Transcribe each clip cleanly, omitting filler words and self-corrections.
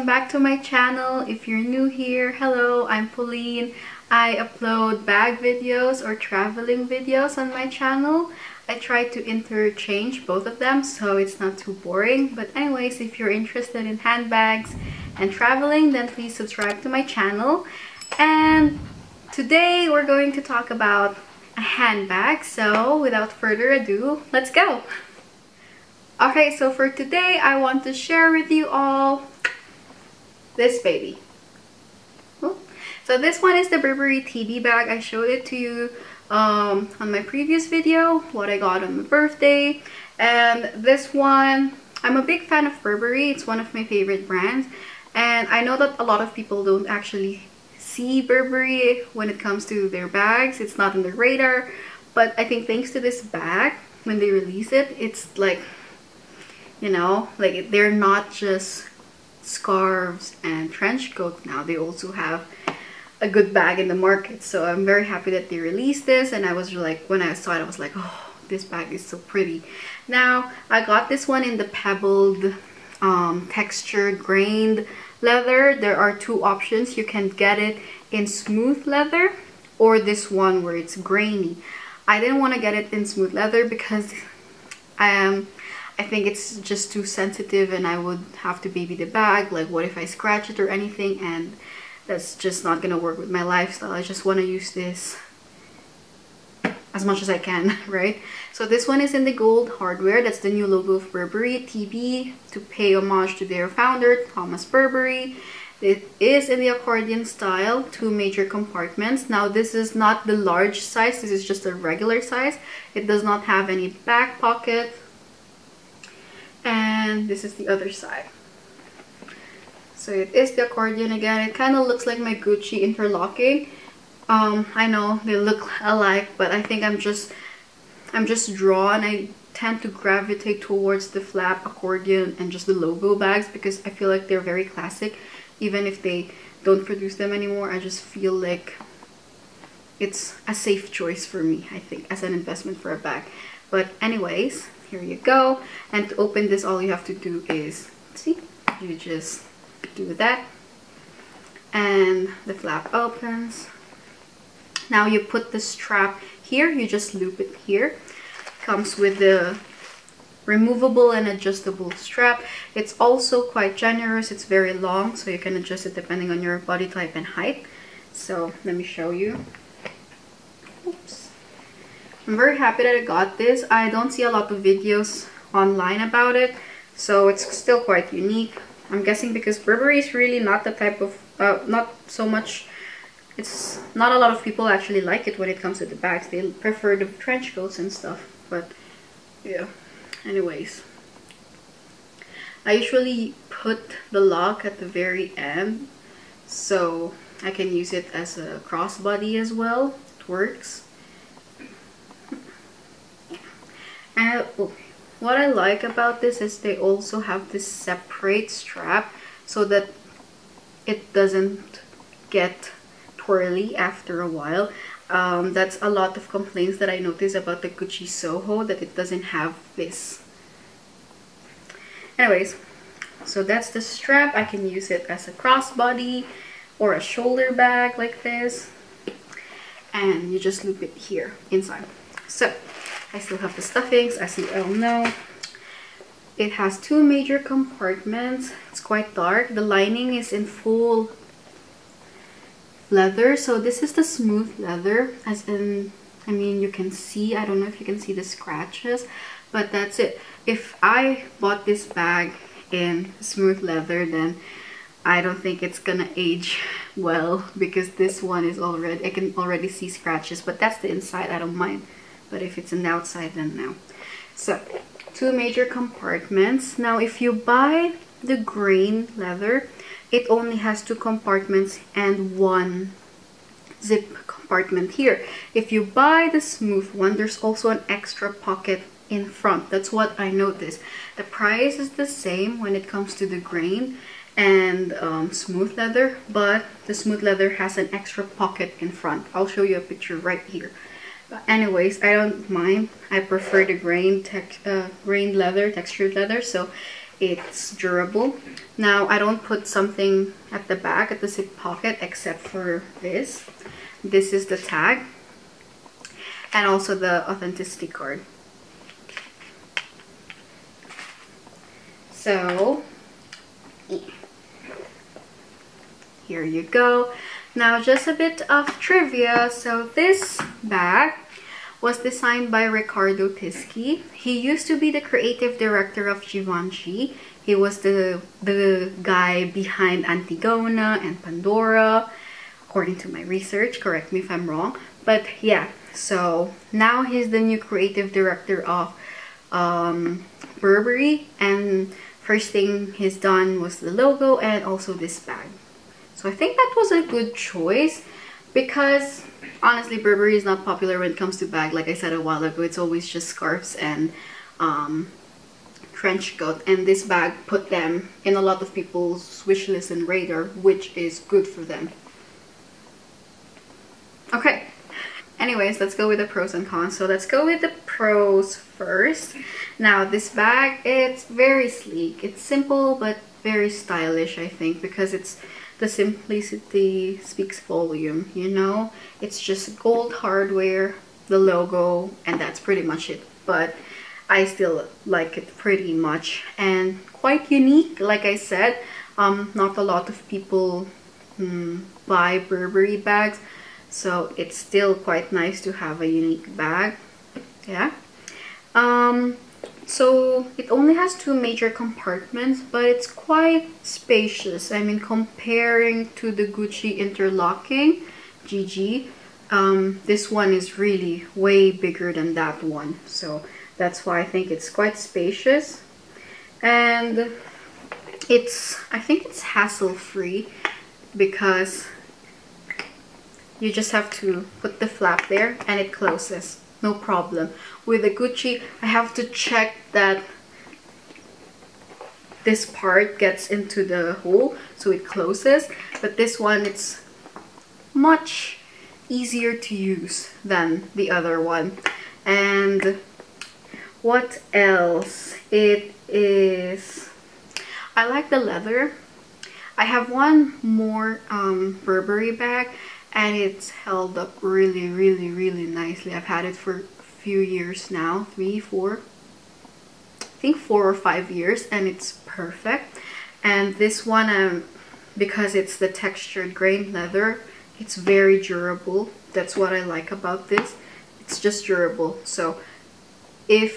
welcome back to my channel. If you're new here, hello, I'm Pauline. I upload bag videos or traveling videos on my channel. I try to interchange both of them so it's not too boring. But anyways, if you're interested in handbags and traveling, then please subscribe to my channel. And today we're going to talk about a handbag. So without further ado, let's go! Okay, so for today, I want to share with you all this baby. So this one is the Burberry TB bag. I showed it to you on my previous video, what I got on my birthday. And this one, I'm a big fan of Burberry. It's one of my favorite brands. And I know that a lot of people don't actually see Burberry when it comes to their bags. It's not on their radar. But I think thanks to this bag, when they release it, it's like, you know, like they're not just scarves and trench coats now. They also have a good bag in the market, so I'm very happy that they released this. And I was like, when I saw it, I was like, oh, this bag is so pretty. Now I got this one in the pebbled textured grained leather. There are two options. You can get it in smooth leather or this one where it's grainy. I didn't want to get it in smooth leather because I think it's just too sensitive and I would have to baby the bag. Like, what if I scratch it or anything? And that's just not gonna work with my lifestyle. I just want to use this as much as I can, right? So this one is in the gold hardware. That's the new logo of Burberry TB to pay homage to their founder, Thomas Burberry. It is in the accordion style, two major compartments. Now this is not the large size, this is just a regular size. It does not have any back pocket. And this is the other side. So it is the accordion again. It kind of looks like my Gucci interlocking. I know they look alike, but I think I'm just drawn. I tend to gravitate towards the flap accordion and just the logo bags because I feel like they're very classic. Even if they don't produce them anymore, I just feel like it's a safe choice for me, I think, as an investment for a bag. But anyways, here you go. And to open this, all you have to do is, see, you just do that and the flap opens. Now you put the strap here, you just loop it here. Comes with the removable and adjustable strap. It's also quite generous. It's very long, so you can adjust it depending on your body type and height. So let me show you. Oops. I'm very happy that I got this. I don't see a lot of videos online about it, so it's still quite unique. I'm guessing because Burberry is really not the type of, not so much, it's not a lot of people actually like it when it comes to the bags. They prefer the trench coats and stuff, but yeah, anyways. I usually put the lock at the very end, so I can use it as a crossbody as well. It works. What I like about this is they also have this separate strap so that it doesn't get twirly after a while. That's a lot of complaints that I notice about the Gucci Soho, that it doesn't have this. Anyways, so that's the strap. I can use it as a crossbody or a shoulder bag like this. And you just loop it here inside. So I still have the stuffings, as you all know. It has two major compartments. It's quite dark. The lining is in full leather. So this is the smooth leather, as in, I mean, you can see, I don't know if you can see the scratches, but that's it. If I bought this bag in smooth leather, then I don't think it's gonna age well because this one is already, I can already see scratches, but that's the inside, I don't mind. But if it's on the outside, then no. So, two major compartments. Now, if you buy the grain leather, it only has two compartments and one zip compartment here. If you buy the smooth one, there's also an extra pocket in front. That's what I noticed. The price is the same when it comes to the grain and smooth leather, but the smooth leather has an extra pocket in front. I'll show you a picture right here. But anyways, I don't mind. I prefer the grain leather, textured leather, so it's durable. Now I don't put something at the back, at the zip pocket, except for this. This is the tag and also the authenticity card. So here you go. Now just a bit of trivia. So this bag was designed by Ricardo Tisci. He used to be the creative director of Givenchy. He was the guy behind Antigona and Pandora, according to my research, correct me if I'm wrong. But yeah, so now he's the new creative director of Burberry, and first thing he's done was the logo and also this bag. So I think that was a good choice because honestly, Burberry is not popular when it comes to bag. Like I said a while ago, it's always just scarves and trench coat, and this bag put them in a lot of people's wish list and radar, which is good for them. Okay, anyways, let's go with the pros and cons. So let's go with the pros first. Now this bag, it's very sleek. It's simple but very stylish, I think, because it's the simplicity speaks volume, you know? It's just gold hardware, the logo, and that's pretty much it. But I still like it pretty much, and quite unique. Like I said, not a lot of people buy Burberry bags, so it's still quite nice to have a unique bag. Yeah. So it only has two major compartments, but it's quite spacious. I mean, comparing to the Gucci interlocking GG, this one is really way bigger than that one. So that's why I think it's quite spacious. And I think it's hassle-free because you just have to put the flap there and it closes. No problem. With the Gucci, I have to check that this part gets into the hole so it closes, but this one, it's much easier to use than the other one. And what else? I like the leather. I have one more Burberry bag, and it's held up really, really, really nicely. I've had it for a few years now, 4 or 5 years, and it's perfect. And this one, because it's the textured grain leather, it's very durable. That's what I like about this. It's just durable. So the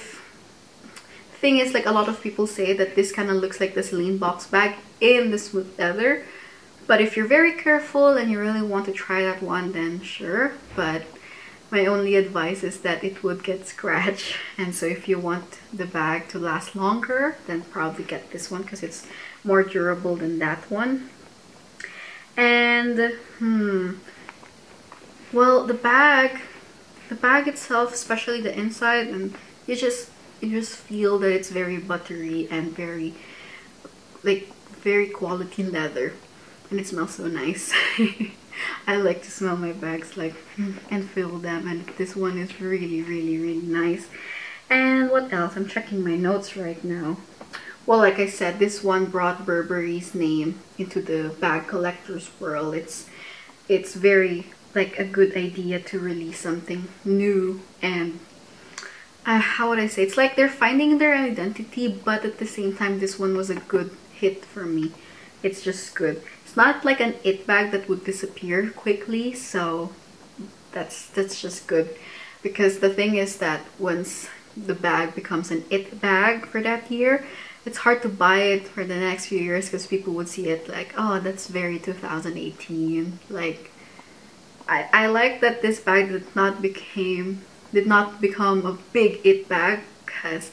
thing is, like, a lot of people say that this kind of looks like the Celine box bag in the smooth leather. But if you're very careful and you really want to try that one, then sure. But my only advice is that it would get scratched. And so if you want the bag to last longer, then probably get this one because it's more durable than that one. And, well, the bag itself, especially the inside, and you just feel that it's very buttery and very, like, very quality leather. And it smells so nice. I like to smell my bags, like, and feel them, and this one is really, really, really nice. And what else? I'm checking my notes right now. Well, like I said, this one brought Burberry's name into the bag collector's world. It's very, like, a good idea to release something new, and how would I say? It's like they're finding their identity, but at the same time, this one was a good hit for me. It's just good. It's not like an it bag that would disappear quickly, so that's just good. Because the thing is that once the bag becomes an it bag for that year, it's hard to buy it for the next few years because people would see it like, oh, that's very 2018. Like, I like that this bag did not become a big it bag, because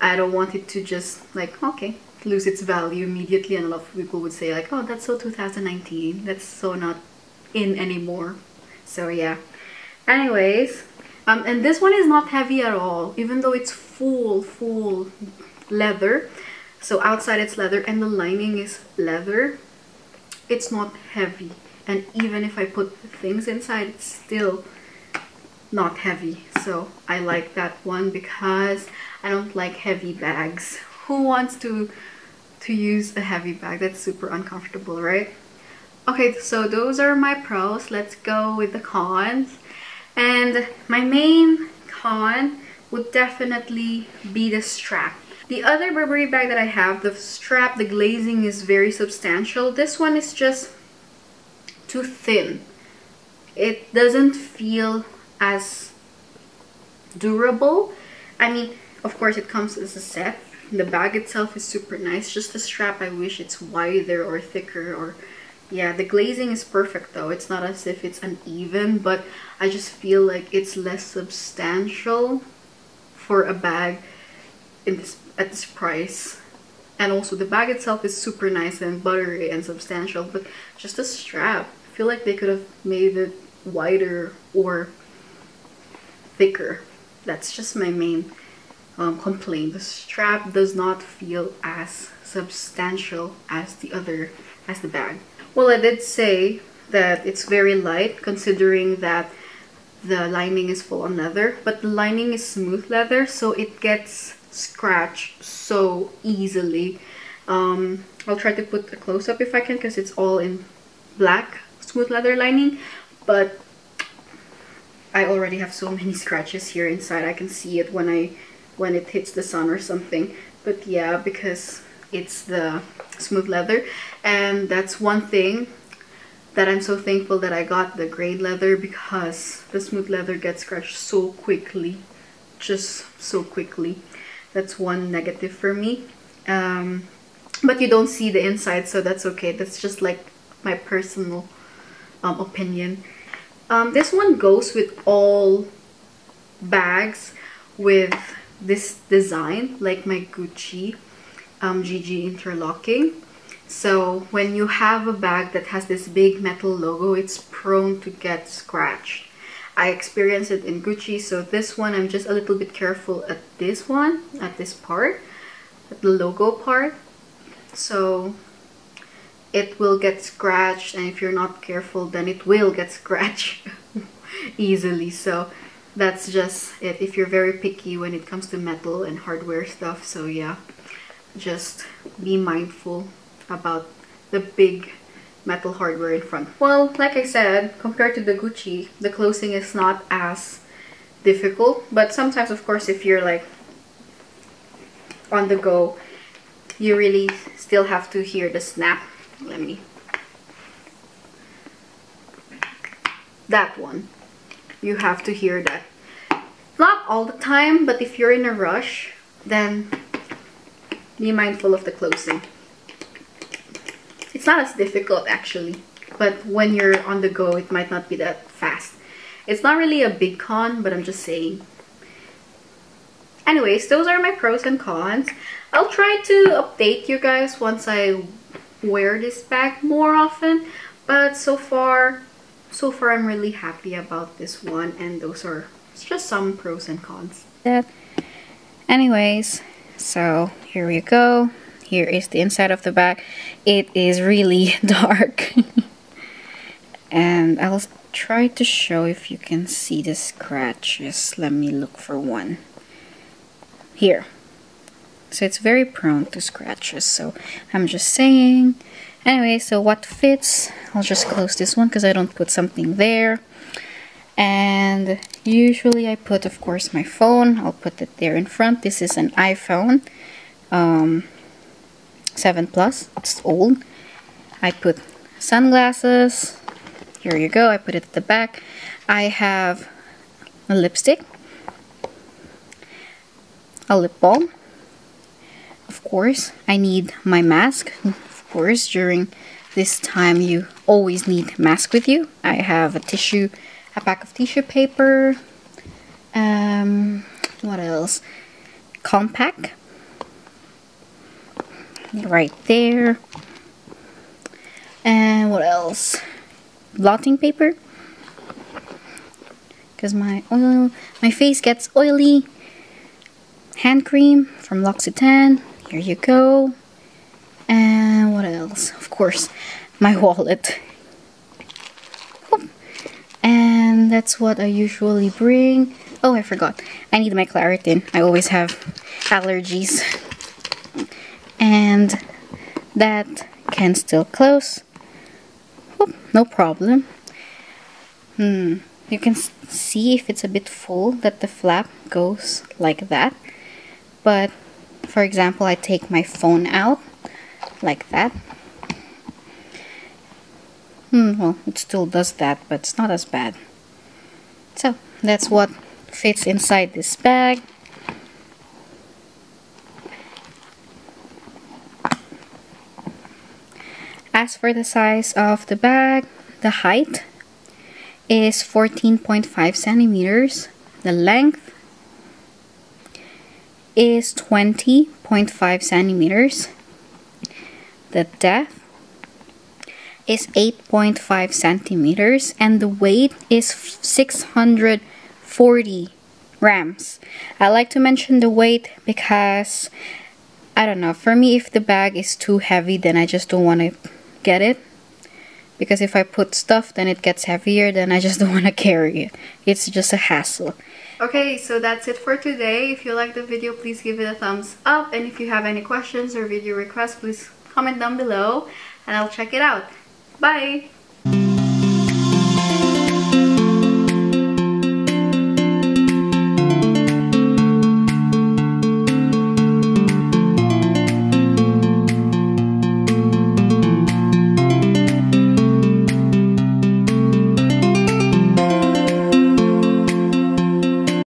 I don't want it to just, like, okay, lose its value immediately, and a lot of people would say, like, oh, that's so 2019, that's so not in anymore. So yeah, anyways, and this one is not heavy at all, even though it's full leather. So outside it's leather and the lining is leather. It's not heavy, and even if I put things inside, it's still not heavy. So I like that one because I don't like heavy bags. Who wants to to use a heavy bag. That's super uncomfortable, right? Okay, so those are my pros. Let's go with the cons. And my main con would definitely be the strap. The other Burberry bag that I have, the strap, the glazing is very substantial. This one is just too thin. It doesn't feel as durable. I mean, of course it comes as a set. The bag itself is super nice. Just the strap, I wish it's wider or thicker, or yeah, the glazing is perfect though. It's not as if it's uneven, but I just feel like it's less substantial for a bag at this price. And also the bag itself is super nice and buttery and substantial, but just the strap, I feel like they could have made it wider or thicker. That's just my main complaint. The strap does not feel as substantial as the bag. Well, I did say that it's very light, considering that the lining is full on leather, but the lining is smooth leather, so it gets scratched so easily. I'll try to put a close-up if I can, because it's all in black smooth leather lining, but I already have so many scratches here inside. I can see it when it hits the sun or something. But yeah, because it's the smooth leather, and that's one thing that I'm so thankful that I got the grey leather, because the smooth leather gets scratched so quickly, just so quickly. That's one negative for me. But you don't see the inside, so that's okay. That's just like my personal opinion. This one goes with all bags with this design, like my Gucci GG interlocking. So when you have a bag that has this big metal logo, it's prone to get scratched. I experienced it in Gucci, so this one I'm just a little bit careful at this one, at this part, at the logo part. So it will get scratched, and if you're not careful, then it will get scratched easily. So that's just it, if you're very picky when it comes to metal and hardware stuff. So yeah, just be mindful about the big metal hardware in front. Well, like I said, compared to the Gucci, the closing is not as difficult, but sometimes, of course, if you're like on the go, you really still have to hear the snap. Let me, that one, you have to hear that. Not all the time, but if you're in a rush, then be mindful of the closing. It's not as difficult actually, but when you're on the go, it might not be that fast. It's not really a big con, but I'm just saying. Anyways, those are my pros and cons. I'll try to update you guys once I wear this bag more often, but so far I'm really happy about this one, and those are just some pros and cons. Anyways, so here we go. Here is the inside of the bag. It is really dark and I'll try to show if you can see the scratches. Let me look for one here. So it's very prone to scratches, so I'm just saying. Anyway, so what fits, I'll just close this one because I don't put something there. And usually I put, of course, my phone. I'll put it there in front. This is an iPhone 7 Plus. It's old. I put sunglasses. Here you go. I put it at the back. I have a lipstick, a lip balm. Of course, I need my mask. Of course, during this time, you always need mask with you. I have a tissue, a pack of tissue paper. What else? Compact. Right there. And what else? Blotting paper. Because my face gets oily. Hand cream from L'Occitane. Here you go. And what else? Of course, my wallet. Oh. And that's what I usually bring. Oh, I forgot. I need my Claritin. I always have allergies. And that can still close. Oop, no problem. You can see if it's a bit full that the flap goes like that. But for example, I take my phone out like that. Well, it still does that, but it's not as bad. So that's what fits inside this bag. As for the size of the bag, the height is 14.5 centimeters. The length is 20.5 centimeters. The depth is 8.5 centimeters, and the weight is 640 grams. I like to mention the weight because, I don't know, for me, if the bag is too heavy, then I just don't want to get it. Because if I put stuff, then it gets heavier, then I just don't want to carry it. It's just a hassle. Okay, so that's it for today. If you like the video, please give it a thumbs up. And if you have any questions or video requests, please comment down below and I'll check it out. Bye!